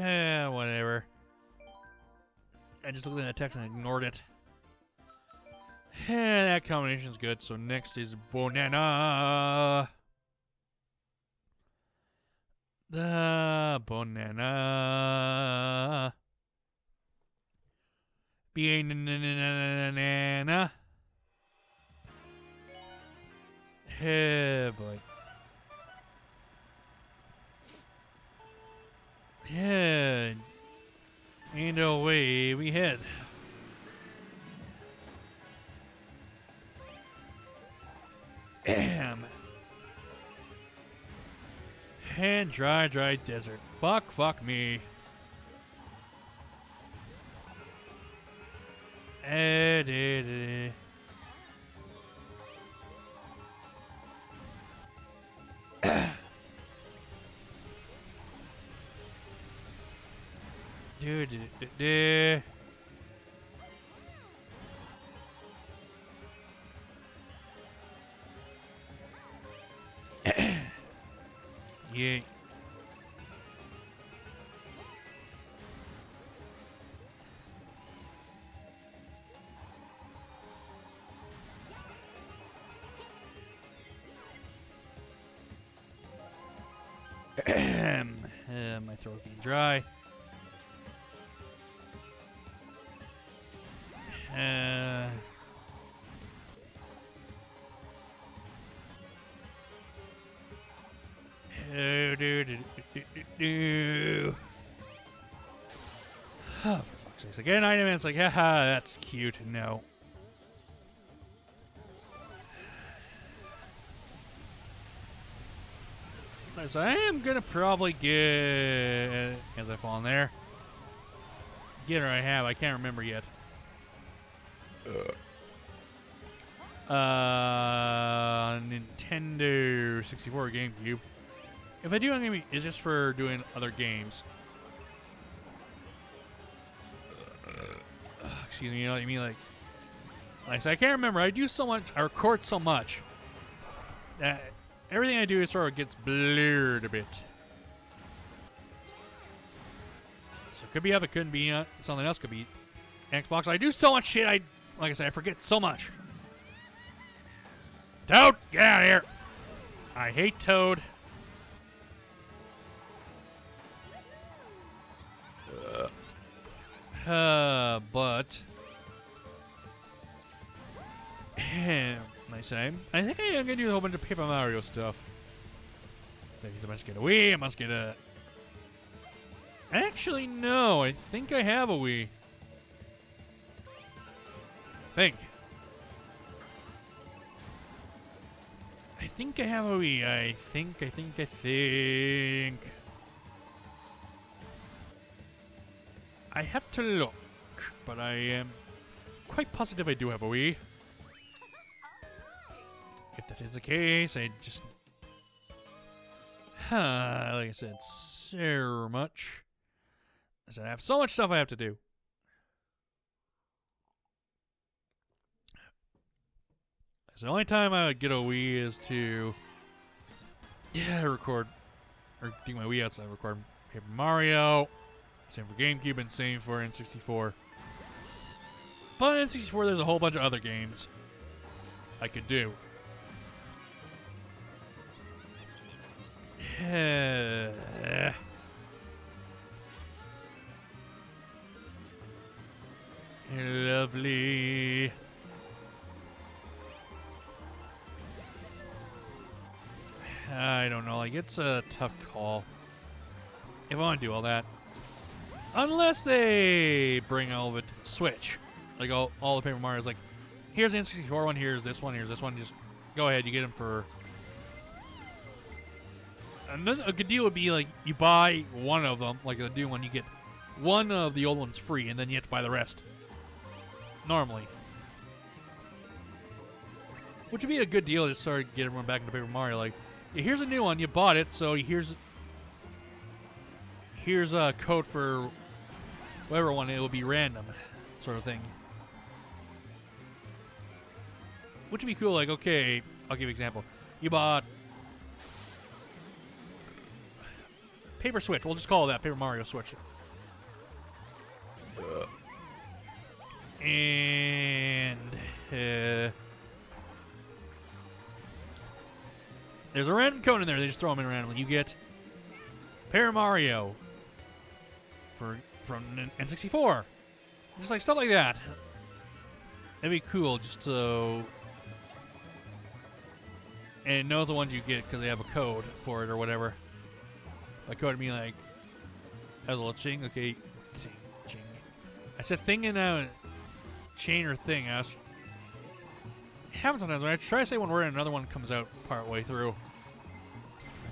Whatever. I just looked at that text and ignored it. That combination's good. So next is banana. The banana. B-A-N-A-N-A-N-A-N-A. Hey, boy. Yeah. And away we head. And dry desert. Fuck me. Dude. Yeah. My throat being dry. Oh, for fuck's sake. Again, Iron Man's like, haha, that's cute. No. So I am going to probably get, as I fall in there, get her I have. I can't remember yet. Nintendo 64 GameCube. If I do, I'm going to be, it's just for doing other games. Excuse me, you know what I mean? Like I said, I can't remember. I do so much, I record so much that everything I do sort of gets blurred a bit. So it could be up, it couldn't be something else, could be Xbox. I do so much shit, like I said, I forget so much. Toad, get out of here. I hate Toad. But my same. I think I'm gonna do a whole bunch of Paper Mario stuff. I must get a Wii. I must get a. Actually, no. I think I have a Wii. I think I have a Wii. I think. I have to look, but I am quite positive I do have a Wii. If that is the case, I just... like I said, so much. I said I have so much stuff I have to do. So the only time I would get a Wii is to... yeah, record... or do my Wii outside, record Paper Mario. Same for GameCube and same for N64. But on N64, there's a whole bunch of other games I could do. Lovely. I don't know. Like, it's a tough call if I want to do all that. Unless they bring all of it to the Switch. Like, all the Paper Mario's like, here's the N64 one, here's this one, here's this one. Just go ahead, you get them for... Another, a good deal would be, like, you buy one of them, like the new one, you get one of the old ones free, and then you have to buy the rest. Normally. Which would be a good deal to sort of get everyone back into Paper Mario. Like, yeah, here's a new one, you bought it, so here's a code for... whatever one, it will be random, sort of thing. Which would be cool, like, okay, I'll give you an example. You bought Paper Switch. We'll just call it that. Paper Mario Switch. And there's a random cone in there. They just throw them in randomly. You get Paper Mario from N64. Just like stuff like that. That'd be cool. Just so. And know the ones you get because they have a code for it or whatever. By code, I mean like as a little ching. Okay, ching, ching. I said thing and now chain or thing. I was, it happens sometimes when I try to say one word and another one comes out part way through.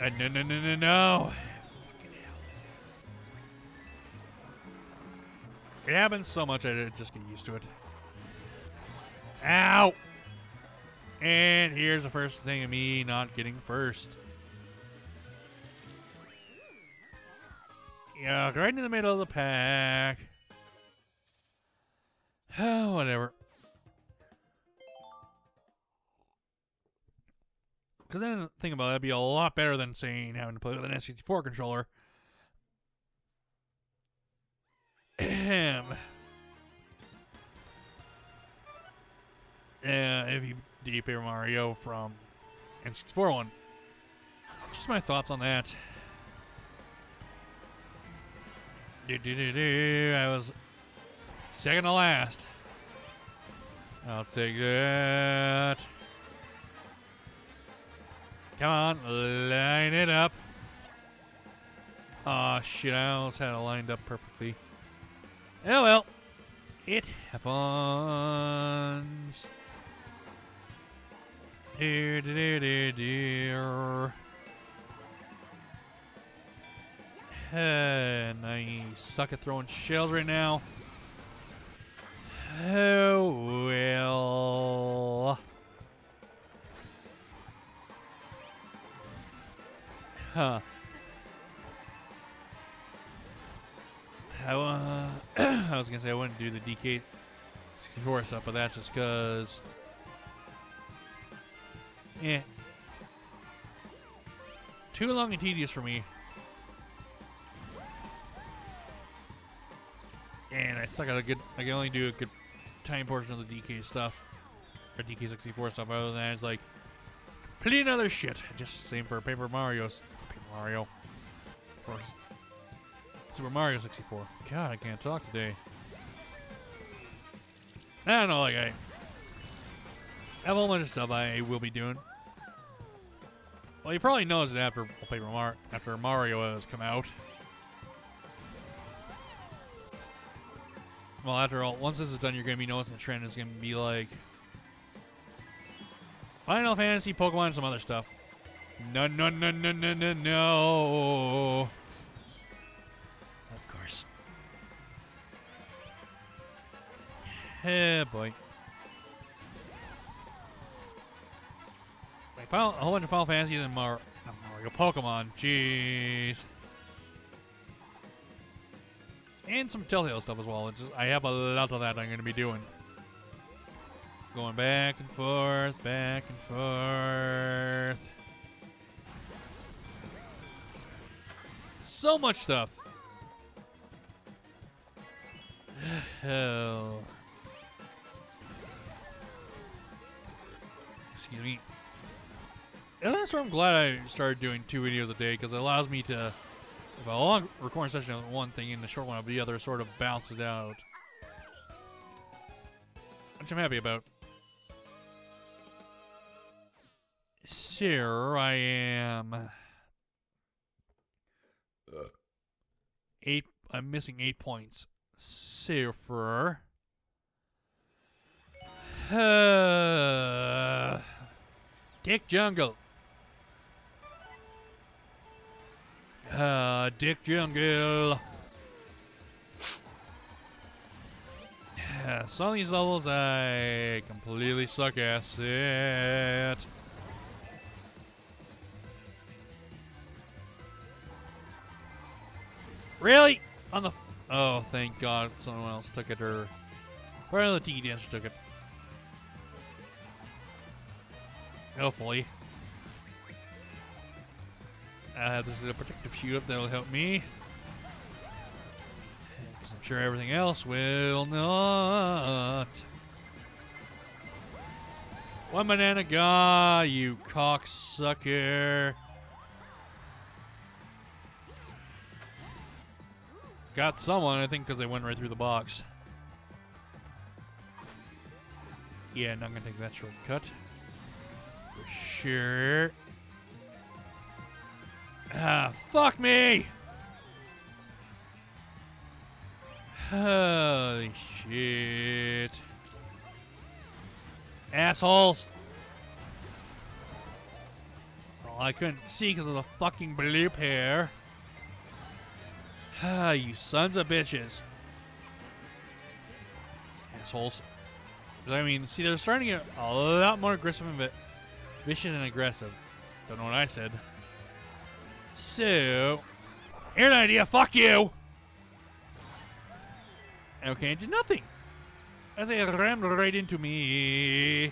And no. Fucking hell. It happens so much I just get used to it. Ow! And here's the first thing of me not getting first. Yeah, right in the middle of the pack. Oh, whatever. Because then the thing about it, that'd be a lot better than saying having to play with an N64 controller. If you do Paper Mario from N64 one. Just my thoughts on that. I was second to last. I'll take that. Come on, line it up. Aw, shit, I almost had it lined up perfectly. Oh well. It happens. Dear. And I suck at throwing shells right now. Oh well. Huh. I was gonna say I wouldn't do the DK64 stuff, but that's just cause. Yeah. Too long and tedious for me. And I suck at a good. I can only do a good time portion of the DK stuff. Or DK64 stuff. Other than that, it's like. Complete other shit. Just same for Paper Mario's. Paper Mario. For Super Mario 64. God, I can't talk today. I don't know, like I. Have a whole bunch of stuff I will be doing. Well, you probably noticed it after Paper Mario, after Mario has come out. Well, after all, once this is done, you're going to be noticing the trend is going to be like Final Fantasy, Pokemon, and some other stuff. No. Of course. Hey, boy. A whole bunch of Final Fantasies and Mario Pokemon. Jeez. And some Telltale stuff as well. It's just, I have a lot of that I'm going to be doing. Going back and forth, back and forth. So much stuff. Oh. Excuse me. And that's where I'm glad I started doing 2 videos a day, because it allows me to, if a long recording session of one thing and the short one of the other, sort of bounce it out. Which I'm happy about. Sure, I am. 8. I'm missing 8 points. Sure. Dick Jungle. Dick Jungle. Some of these levels I completely suck ass at. Really? On the. Oh, thank God someone else took it, or. Right on the Tiki Dancer took it. Hopefully. This is a protective shield that'll help me. Because I'm sure everything else will not. One banana guy, you cocksucker. Got someone, I think, because they went right through the box. Yeah, not gonna take that shortcut. For sure. Ah, fuck me! Holy shit. Assholes! Well, I couldn't see because of the fucking blue pair. Ah, you sons of bitches. Assholes. I mean, see, they're starting to get a lot more aggressive and vicious and aggressive. Don't know what I said. So, here's an idea. Fuck you. Okay, I did nothing. As they rammed right into me.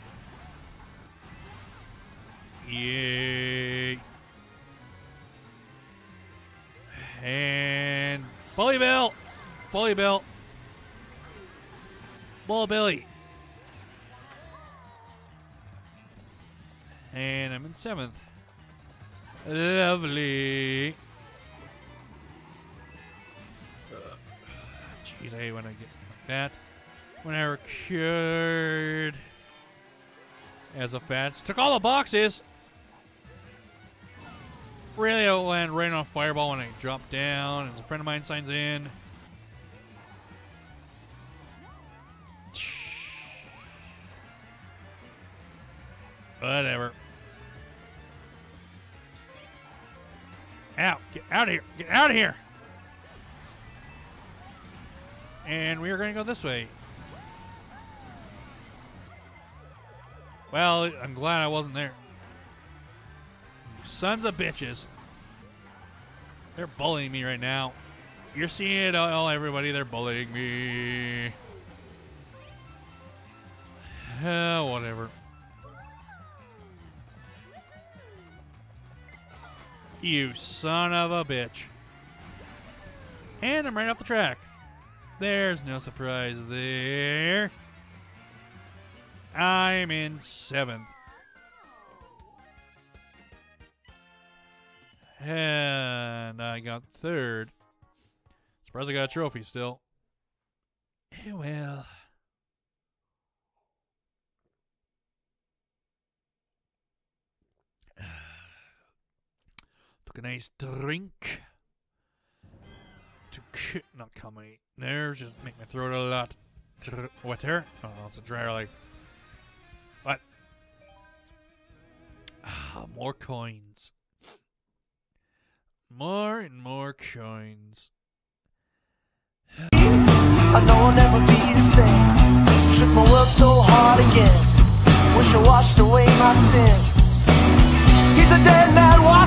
Yeah. And Bullet Bill. Bullet Bill. Bullet Billy. And I'm in 7th. Lovely. Jeez, I hate when I get like that. When I recurred as a fast. Took all the boxes. Really, I land right on Fireball when I drop down. As a friend of mine signs in. Whatever. Out! Get out of here! Get out of here! And we are going to go this way. Well, I'm glad I wasn't there. You sons of bitches! They're bullying me right now. You're seeing it all, everybody. They're bullying me. Whatever. You son of a bitch. And I'm right off the track. There's no surprise there. I'm in 7th. And I got 3rd. Surprised I got a trophy still. Oh well. Took a nice drink to not calm my nerves, just make my throat a lot wetter. Oh, it's a dryer like. What? Ah, more coins. More and more coins. I know I'll never be the same. Shook my world so hard again. Wish I washed away my sins. He's a dead man.